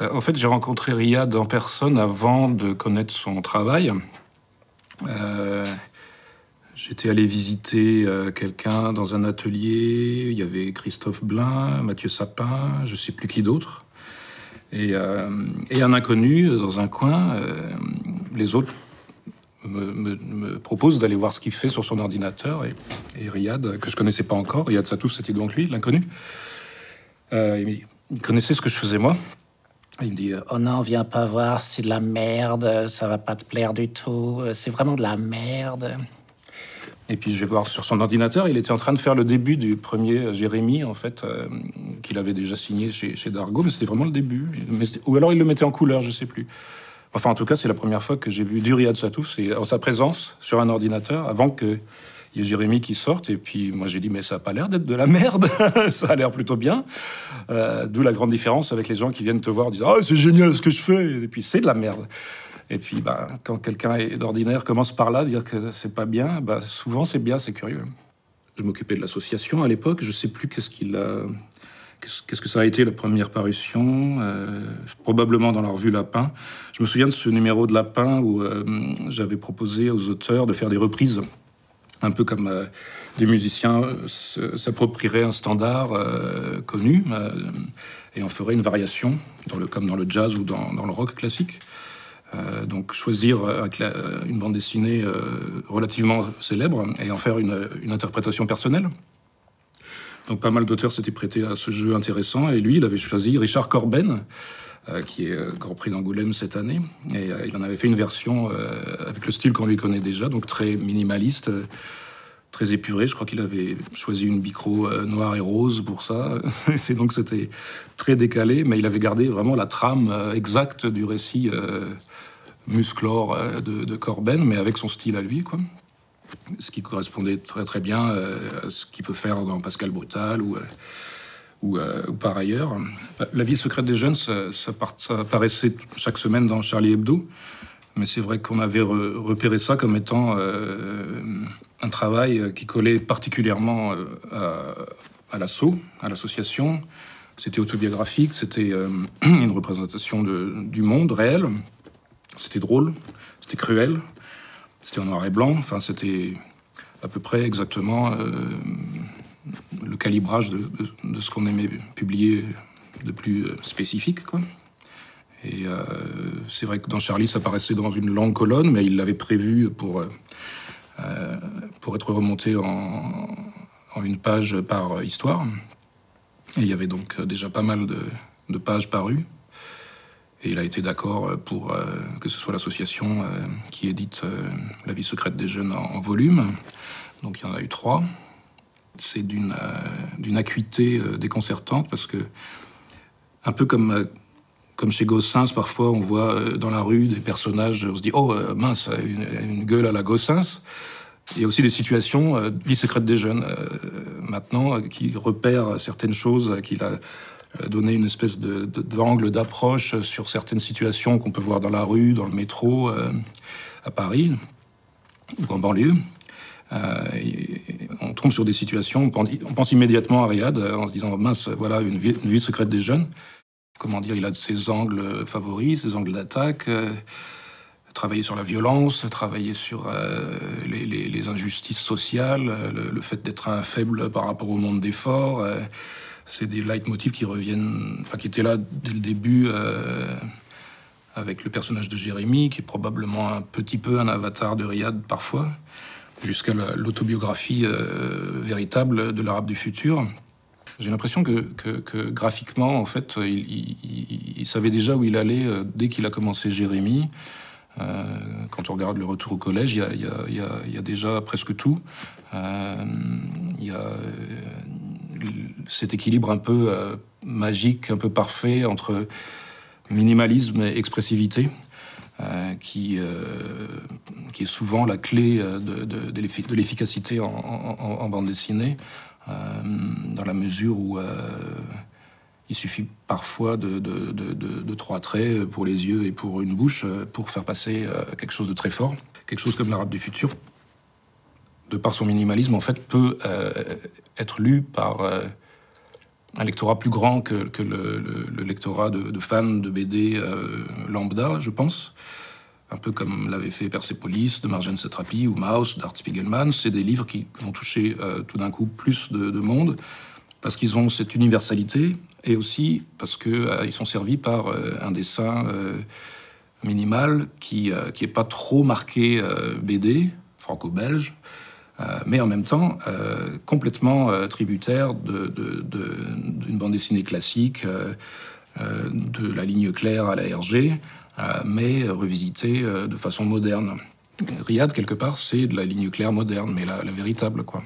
En fait, j'ai rencontré Riad en personne avant de connaître son travail. J'étais allé visiter quelqu'un dans un atelier. Il y avait Christophe Blin, Mathieu Sapin, je ne sais plus qui d'autre. Et un inconnu dans un coin, les autres me proposent d'aller voir ce qu'il fait sur son ordinateur. Et Riad, que je ne connaissais pas encore, Riad Sattouf, c'était donc lui, l'inconnu. Il connaissait ce que je faisais moi. Il me dit « Oh non, viens pas voir, c'est de la merde, ça va pas te plaire du tout, c'est vraiment de la merde. » Et puis je vais voir sur son ordinateur, il était en train de faire le début du premier Jérémy, en fait, qu'il avait déjà signé chez Dargaud, mais c'était vraiment le début. Ou alors il le mettait en couleur, je sais plus. Enfin, en tout cas, c'est la première fois que j'ai vu du Riad Sattouf, c'est en sa présence sur un ordinateur, avant que... Il y a Jérémy qui sort, et puis moi j'ai dit, mais ça n'a pas l'air d'être de la merde, ça a l'air plutôt bien. D'où la grande différence avec les gens qui viennent te voir en disant, ah, c'est génial ce que je fais, et puis c'est de la merde. Et puis bah, quand quelqu'un d'ordinaire commence par là, dire que c'est pas bien, bah, souvent c'est bien, c'est curieux. Je m'occupais de l'association à l'époque, je sais plus qu'est-ce que ça a été la première parution, probablement dans la revue Lapin. Je me souviens de ce numéro de Lapin où j'avais proposé aux auteurs de faire des reprises. Un peu comme des musiciens s'approprieraient un standard connu et en feraient une variation, comme dans le jazz ou dans le rock classique. Donc choisir une bande dessinée relativement célèbre et en faire une interprétation personnelle. Donc pas mal d'auteurs s'étaient prêtés à ce jeu intéressant et lui, il avait choisi Richard Corben, qui est Grand Prix d'Angoulême cette année. Et il en avait fait une version avec le style qu'on lui connaît déjà, donc très minimaliste, très épuré. Je crois qu'il avait choisi une micro noire et rose pour ça. Et donc c'était très décalé, mais il avait gardé vraiment la trame exacte du récit musclore de Corben, mais avec son style à lui, quoi. Ce qui correspondait très très bien à ce qu'il peut faire dans Pascal Brutal ou par ailleurs. La vie secrète des jeunes, ça apparaissait chaque semaine dans Charlie Hebdo, mais c'est vrai qu'on avait repéré ça comme étant un travail qui collait particulièrement à l'assaut, à l'association. C'était autobiographique, c'était une représentation du monde réel, c'était drôle, c'était cruel, c'était en noir et blanc, enfin c'était à peu près exactement... le calibrage de ce qu'on aimait publier de plus spécifique, quoi. Et c'est vrai que dans Charlie, ça paraissait dans une longue colonne, mais il l'avait prévu pour être remonté en une page par histoire. Et il y avait donc déjà pas mal de pages parues. Et il a été d'accord pour que ce soit l'association qui édite La vie secrète des jeunes en volume. Donc il y en a eu 3. C'est d'une acuité déconcertante, parce que, un peu comme chez Goscinny, parfois on voit dans la rue des personnages, on se dit « Oh, mince, une gueule à la Goscinny ». Il y a aussi des situations vie secrète des jeunes, maintenant, qui repèrent certaines choses, qu'il a donné une espèce d'angle d'approche sur certaines situations qu'on peut voir dans la rue, dans le métro, à Paris, ou en banlieue. On tombe sur des situations, on pense immédiatement à Riad en se disant « mince, voilà une vie secrète des jeunes ». Comment dire, il a de ses angles favoris, ses angles d'attaque, travailler sur la violence, travailler sur les injustices sociales, le fait d'être un faible par rapport au monde des forts. C'est des leitmotifs qui reviennent, enfin qui étaient là dès le début, avec le personnage de Jérémy, qui est probablement un petit peu un avatar de Riad parfois, jusqu'à l'autobiographie véritable de l'Arabe du futur. J'ai l'impression que graphiquement, en fait, il savait déjà où il allait dès qu'il a commencé Jérémy. Quand on regarde le retour au collège, il y a déjà presque tout. Il y a cet équilibre un peu magique, un peu parfait entre minimalisme et expressivité. Qui est souvent la clé de l'efficacité en bande dessinée, dans la mesure où il suffit parfois de 3 traits pour les yeux et pour une bouche pour faire passer quelque chose de très fort. Quelque chose comme l'Arabe du futur, de par son minimalisme, en fait, peut être lu par un lectorat plus grand que le lectorat de fans de BD lambda, je pense. Un peu comme l'avait fait Persepolis, de Marjane Satrapi ou Maus, d'Art Spiegelman. C'est des livres qui vont toucher tout d'un coup plus de monde, parce qu'ils ont cette universalité, et aussi parce qu'ils sont servis par un dessin minimal qui n'est pas trop marqué BD, franco-belge, mais en même temps complètement tributaire d'une bande dessinée classique, de la ligne claire à la RG, mais revisitée de façon moderne. Riad, quelque part, c'est de la ligne claire moderne, mais la véritable, quoi.